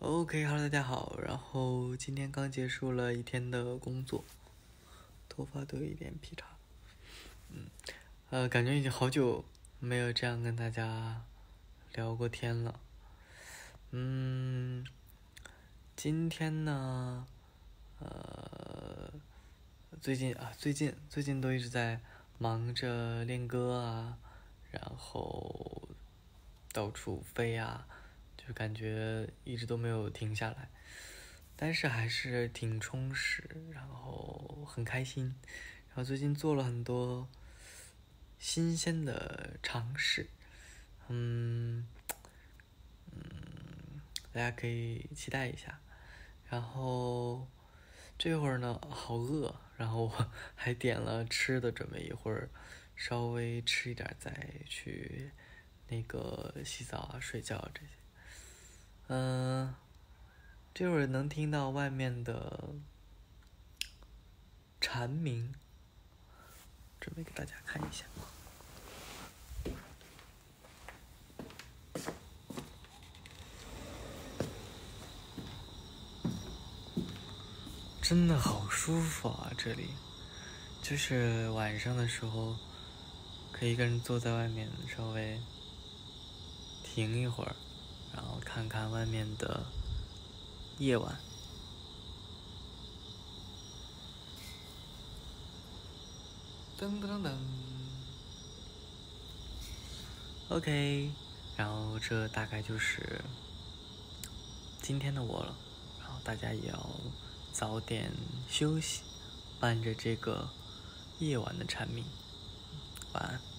OK，Hello， 大家好。然后今天刚结束了一天的工作，头发都有一点劈叉。感觉已经好久没有这样跟大家聊过天了。今天呢，最近都一直在忙着练歌啊，然后到处飞啊，就感觉一直都没有停下来，但是还是挺充实，然后很开心。然后最近做了很多新鲜的尝试，大家可以期待一下。然后这会儿呢，好饿，然后我还点了吃的，准备一会儿稍微吃一点再去那个洗澡啊、睡觉啊这些。这会儿能听到外面的蝉鸣，准备给大家看一下。真的好舒服啊，这里就是晚上的时候可以一个人坐在外面稍微停一会儿，然后看看外面的夜晚。噔噔噔 OK， 然后这大概就是今天的我了。然后大家也要早点休息，伴着这个夜晚的蝉鸣，晚安。